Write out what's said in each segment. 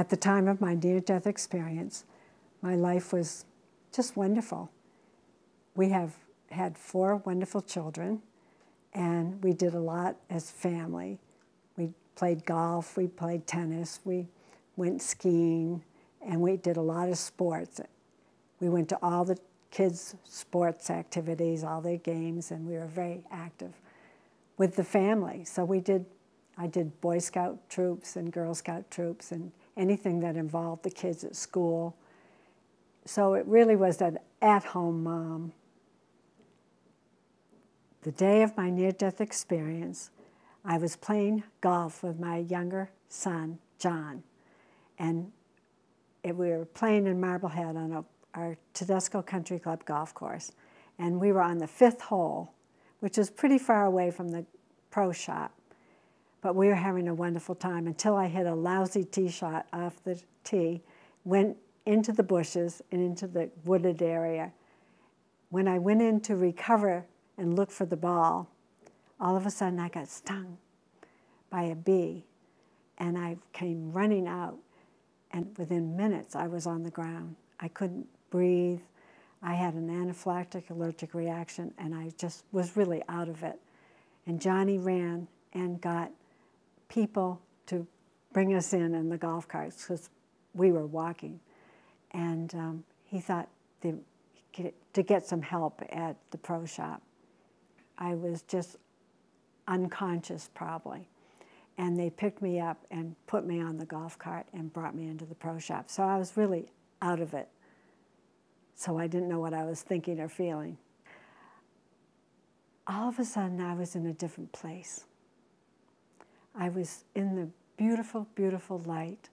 At the time of my near-death experience, my life was just wonderful. We have had 4 wonderful children, and we did a lot as family. We played golf, we played tennis, we went skiing, and we did a lot of sports. We went to all the kids' sports activities, all their games, and we were very active with the family. So I did Boy Scout troops and Girl Scout troops and anything that involved the kids at school. So it really was an at-home mom. The day of my near-death experience, I was playing golf with my younger son, John, and we were playing in Marblehead on our Tedesco Country Club golf course, and we were on the 5th hole, which is pretty far away from the pro shot, but we were having a wonderful time until I hit a lousy tee shot off the tee, went into the bushes and into the wooded area. When I went in to recover and look for the ball, all of a sudden I got stung by a bee, and I came running out, and within minutes I was on the ground. I couldn't breathe. I had an anaphylactic allergic reaction, and I just was really out of it. And Johnny ran and got people to bring us in the golf carts because we were walking. And he thought to get some help at the pro shop. I was just unconscious probably. And they picked me up and put me on the golf cart and brought me into the pro shop. So I was really out of it. So I didn't know what I was thinking or feeling. All of a sudden, I was in a different place. I was in the beautiful, beautiful light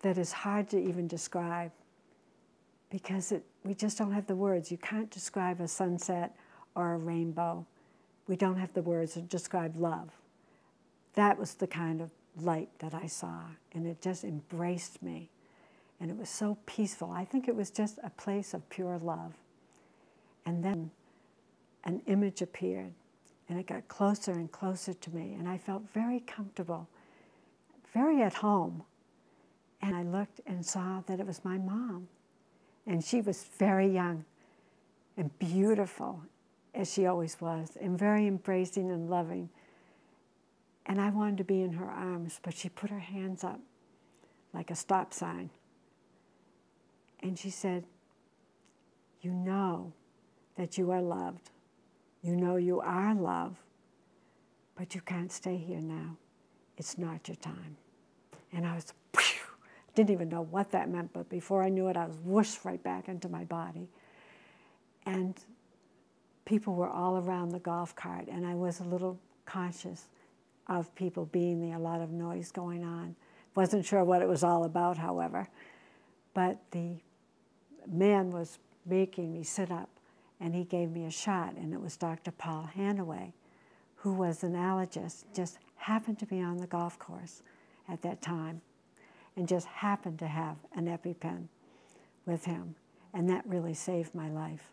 that is hard to even describe because we just don't have the words. You can't describe a sunset or a rainbow. We don't have the words to describe love. That was the kind of light that I saw, and it just embraced me. And it was so peaceful. I think it was just a place of pure love. And then an image appeared, and it got closer and closer to me, and I felt very comfortable, very at home. And I looked and saw that it was my mom. And she was very young and beautiful, as she always was, and very embracing and loving. And I wanted to be in her arms, but she put her hands up like a stop sign. And she said, "You know that you are loved. You know you are love, but you can't stay here now. It's not your time." And I was, phew, didn't even know what that meant, but before I knew it, I was whooshed right back into my body. And people were all around the golf cart, and I was a little conscious of people being there, a lot of noise going on. Wasn't sure what it was all about, however. But the man was making me sit up, and he gave me a shot, and it was Dr. Paul Hannaway, who was an allergist, just happened to be on the golf course at that time, and just happened to have an EpiPen with him, and that really saved my life.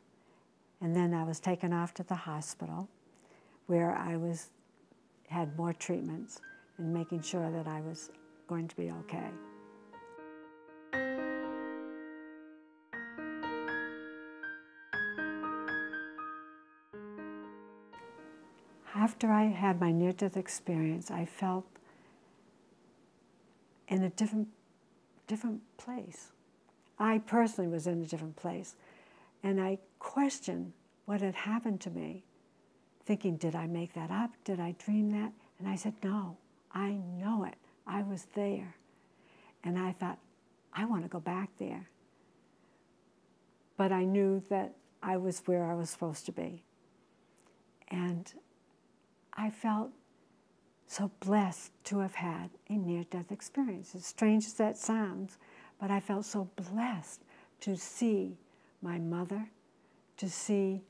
And then I was taken off to the hospital, where I had more treatments and making sure that I was going to be okay. After I had my near-death experience, I felt in a different place. I personally was in a different place, and I questioned what had happened to me, thinking, did I make that up? Did I dream that? And I said, no, I know it. I was there. And I thought, I want to go back there. But I knew that I was where I was supposed to be. And I felt so blessed to have had a near-death experience. As strange as that sounds, but I felt so blessed to see my mother, to see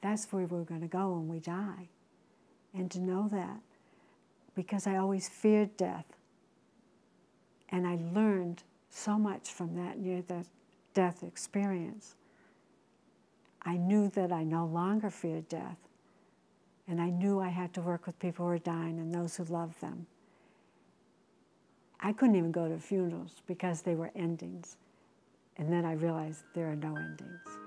that's where we're going to go when we die, and to know that, because I always feared death. And I learned so much from that near-death experience. I knew that I no longer feared death. And I knew I had to work with people who were dying and those who loved them. I couldn't even go to funerals because they were endings. And then I realized there are no endings.